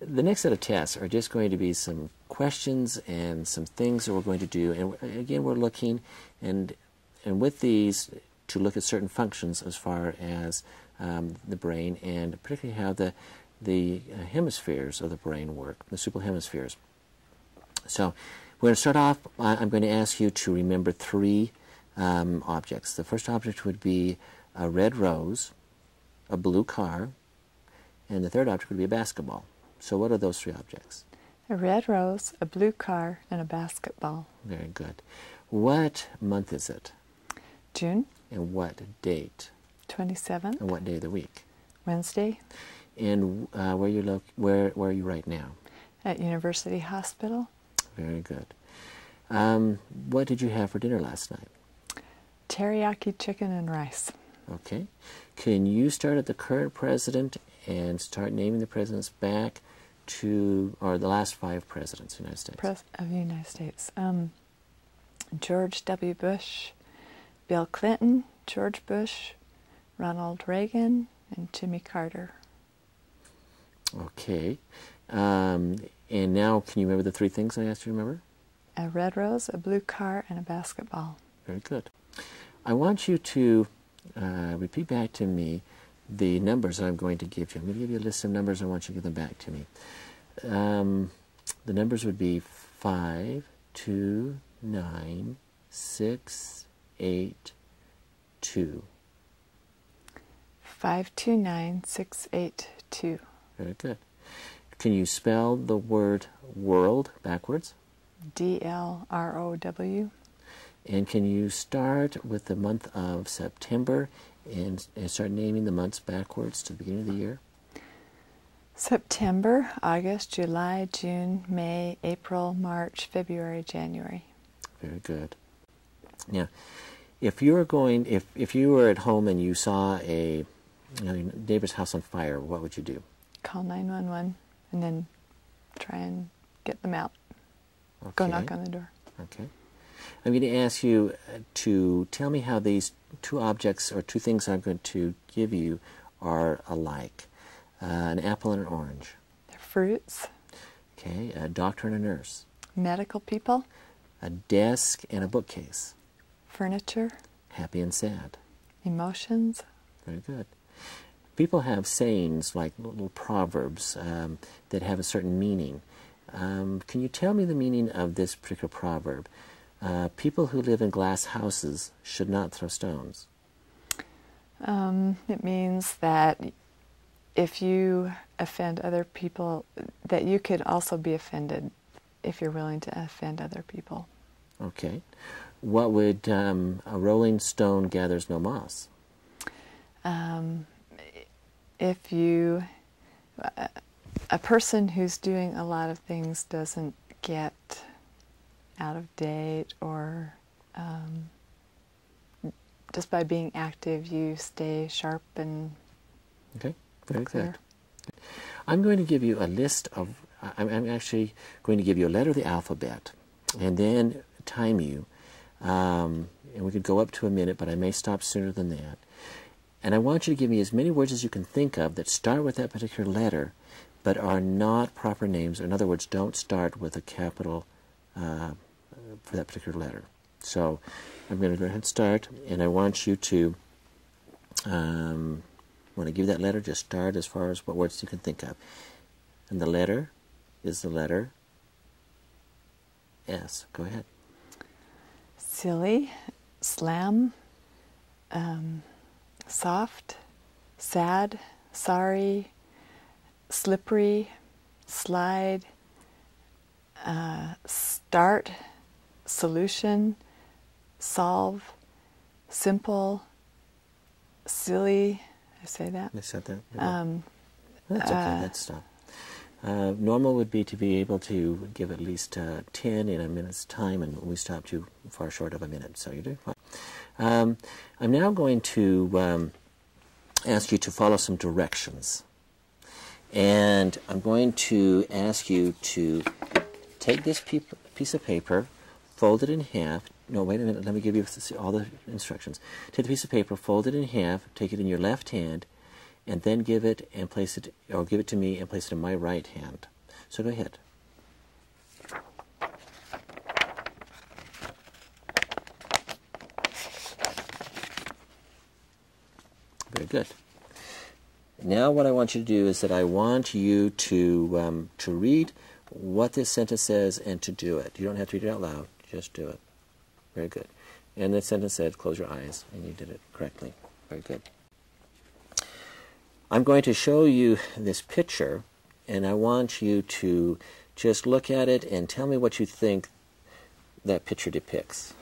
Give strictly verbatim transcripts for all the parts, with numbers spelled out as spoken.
The next set of tests are just going to be some questions and some things that we're going to do, and again we're looking and and with these to look at certain functions as far as um, the brain, and particularly how the the hemispheres of the brain work, the supple hemispheres. So we're going to start off. I'm going to ask you to remember three um, objects. The first object would be a red rose, a blue car, and the third object would be a basketball. So what are those three objects? A red rose, a blue car, and a basketball. Very good. What month is it? June. And what date? twenty-seventh. And what day of the week? Wednesday. And uh, where, you're where, where are you right now? At University Hospital. Very good. Um, what did you have for dinner last night? Teriyaki chicken and rice. Okay. Can you start at the current president and start naming the presidents back to, or the last five presidents of the United States? Pres of the United States. Um, George W. Bush, Bill Clinton, George Bush, Ronald Reagan, and Jimmy Carter. Okay. Um, and now, can you remember the three things I asked you to remember? A red rose, a blue car, and a basketball. Very good. I want you to uh, repeat back to me the numbers that I'm going to give you. I'm going to give you a list of numbers. I want you to give them back to me. Um, the numbers would be five two nine six eight two. five two nine six eight two. Very good. Can you spell the word world backwards? D L R O W. And can you start with the month of September and, and start naming the months backwards to the beginning of the year? September, August, July, June, May, April, March, February, January. Very good. Now, if you were going, if, if you were at home and you saw a you know, neighbor's house on fire, what would you do? Call nine one one and then try and get them out. Okay. Go knock on the door. Okay. I'm going to ask you to tell me how these two objects or two things I'm going to give you are alike. Uh, an apple and an orange. They're fruits. Okay. A doctor and a nurse. Medical people. A desk and a bookcase. Furniture. Happy and sad. Emotions. Very good. People have sayings like little proverbs um, that have a certain meaning. Um, can you tell me the meaning of this particular proverb? Uh, people who live in glass houses should not throw stones. Um, it means that if you offend other people, that you could also be offended if you're willing to offend other people. Okay. What would um, a rolling stone gathers no moss? Um... If you, uh, a person who's doing a lot of things doesn't get out of date, or um, just by being active you stay sharp and okay, very clear. Good. I'm going to give you a list of, I'm, I'm actually going to give you a letter of the alphabet and then time you, um, and we could go up to a minute, but I may stop sooner than that. And I want you to give me as many words as you can think of that start with that particular letter, but are not proper names. In other words, don't start with a capital uh, for that particular letter. So I'm going to go ahead and start, and I want you to, um, when I give you that letter, just start as far as what words you can think of. And the letter is the letter S. Go ahead. Silly, slam, um... soft, sad, sorry, slippery, slide, uh, start, solution, solve, simple, silly. I say that. I said that. Yeah. Um, That's okay. Uh, That's stuff. Uh, normal would be to be able to give at least uh, ten in a minute's time, and we stopped you far short of a minute, so you do fine. Um, I'm now going to um, ask you to follow some directions, and I'm going to ask you to take this piece of paper, fold it in half. No, wait a minute, let me give you all the instructions. Take the piece of paper, fold it in half, take it in your left hand, and then give it and place it, or give it to me and place it in my right hand. So go ahead. Very good. Now what I want you to do is that I want you to um, to read what this sentence says and to do it. You don't have to read it out loud. Just do it. Very good. And the sentence said, close your eyes, and you did it correctly. Very good. I'm going to show you this picture, and I want you to just look at it and tell me what you think that picture depicts.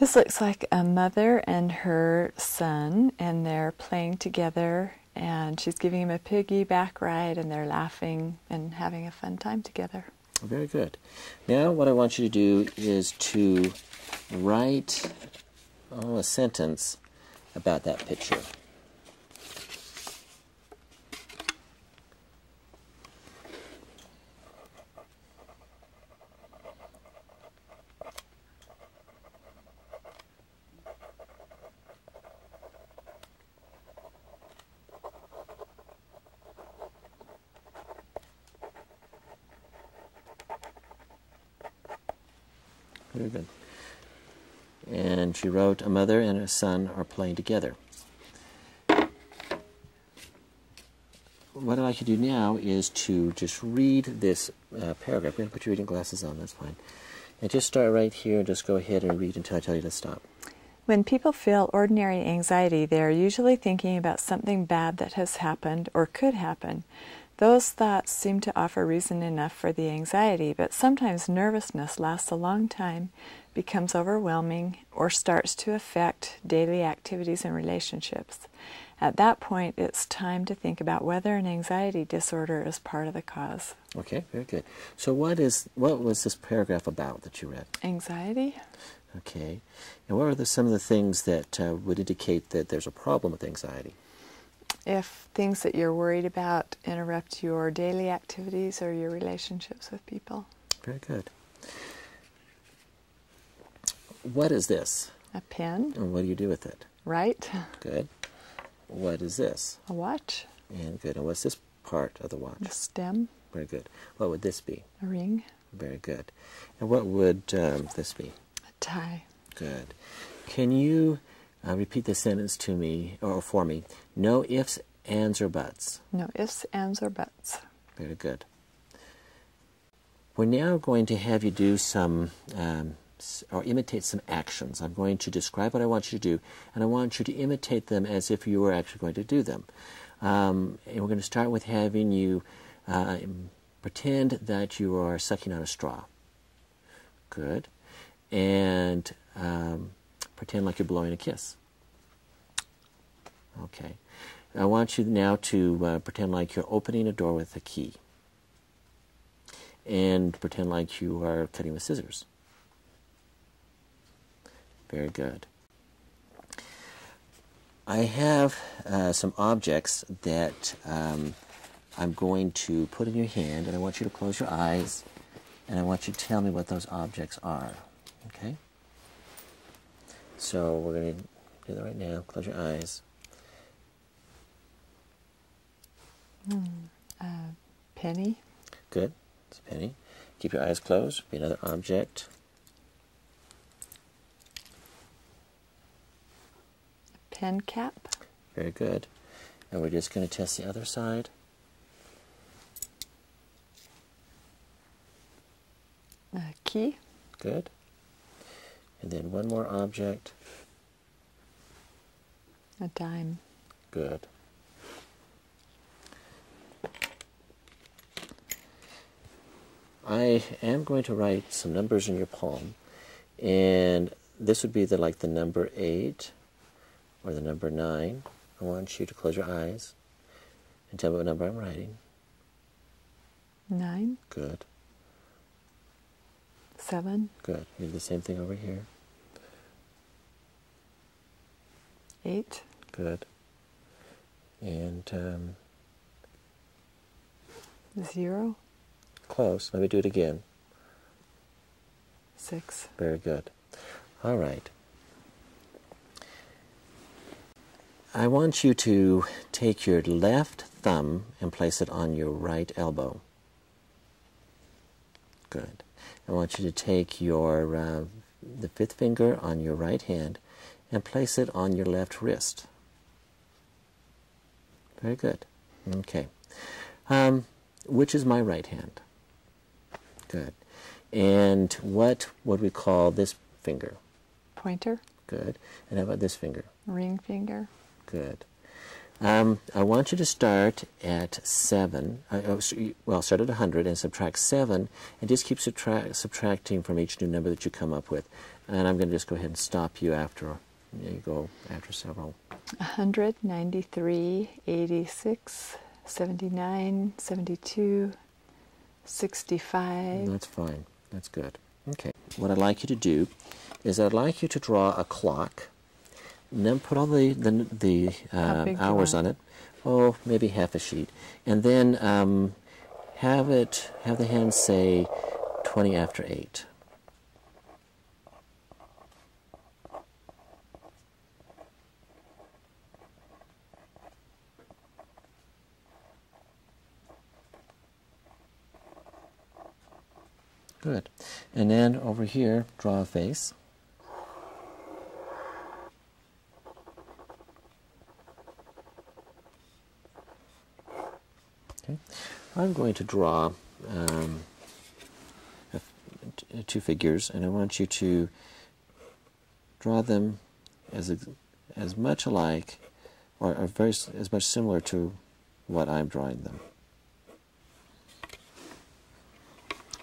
This looks like a mother and her son, and they're playing together, and she's giving him a piggyback ride, and they're laughing and having a fun time together. Very good. Now what I want you to do is to write oh, a sentence about that picture. Very good. And she wrote, a mother and her son are playing together. What I'd like you to do now is to just read this uh, paragraph. We're going to put your reading glasses on, that's fine. And just start right here and just go ahead and read until I tell you to stop. When people feel ordinary anxiety, they are usually thinking about something bad that has happened or could happen. Those thoughts seem to offer reason enough for the anxiety, but sometimes nervousness lasts a long time, becomes overwhelming, or starts to affect daily activities and relationships. At that point, it's time to think about whether an anxiety disorder is part of the cause. Okay, very good. So what is what was this paragraph about that you read? Anxiety. Okay. And what are the, some of the things that uh, would indicate that there's a problem with anxiety? If things that you're worried about interrupt your daily activities or your relationships with people. Very good. What is this? A pen. And what do you do with it? Write. Good. What is this? A watch. And good. And what's this part of the watch? The stem. Very good. What would this be? A ring. Very good. And what would um, this be? A tie. Good. Can you... Uh, repeat the sentence to me, or for me. No ifs, ands, or buts. No ifs, ands, or buts. Very good. We're now going to have you do some, um, or imitate some actions. I'm going to describe what I want you to do, and I want you to imitate them as if you were actually going to do them. Um, and we're going to start with having you uh, pretend that you are sucking on a straw. Good. And... Um, pretend like you're blowing a kiss. Okay. I want you now to uh, pretend like you're opening a door with a key. And pretend like you are cutting with scissors. Very good. I have uh, some objects that um, I'm going to put in your hand, and I want you to close your eyes, and I want you to tell me what those objects are. Okay? So we're going to do that right now. Close your eyes. Mm, a penny. Good. It's a penny. Keep your eyes closed. Be another object. A pen cap. Very good. And we're just going to test the other side. A key. Good. And then one more object. A dime. Good. I am going to write some numbers in your palm, and this would be the, like the number eight or the number nine. I want you to close your eyes and tell me what number I'm writing. Nine. Good. Seven. Good. You do the same thing over here. Eight. Good. And um, zero. Close. Let me do it again. Six. Very good. All right. I want you to take your left thumb and place it on your right elbow. Good. I want you to take your uh, the fifth finger on your right hand and place it on your left wrist. Very good. Okay. Um, which is my right hand? Good. And what would we call this finger? Pointer. Good. And how about this finger? Ring finger. Good. Um, I want you to start at seven. Uh, well, start at one hundred and subtract seven, and just keep subtra subtracting from each new number that you come up with. And I'm going to just go ahead and stop you after you go after several. one hundred, ninety-three, eighty-six, seventy-nine, seventy-two, sixty-five. That's fine. That's good. Okay. What I'd like you to do is I'd like you to draw a clock. And then put all the, the, the uh, hours on it, oh, maybe half a sheet, and then um, have it, have the hand say twenty after eight. Good. And then over here, draw a face. I'm going to draw um, two figures, and I want you to draw them as as much alike, or, or very as much similar to what I'm drawing them.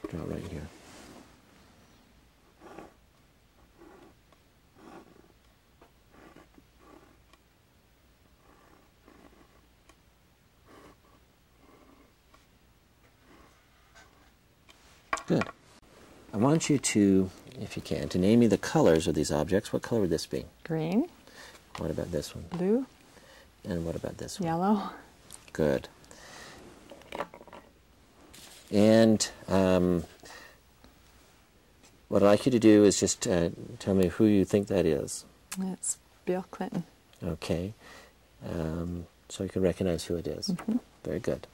Draw right here. Good. I want you to, if you can, to name me the colors of these objects. What color would this be? Green. What about this one? Blue. And what about this one? Yellow. Good. And um, what I'd like you to do is just uh, tell me who you think that is. That's Bill Clinton. Okay. Um, so you can recognize who it is. Mm-hmm. Very good.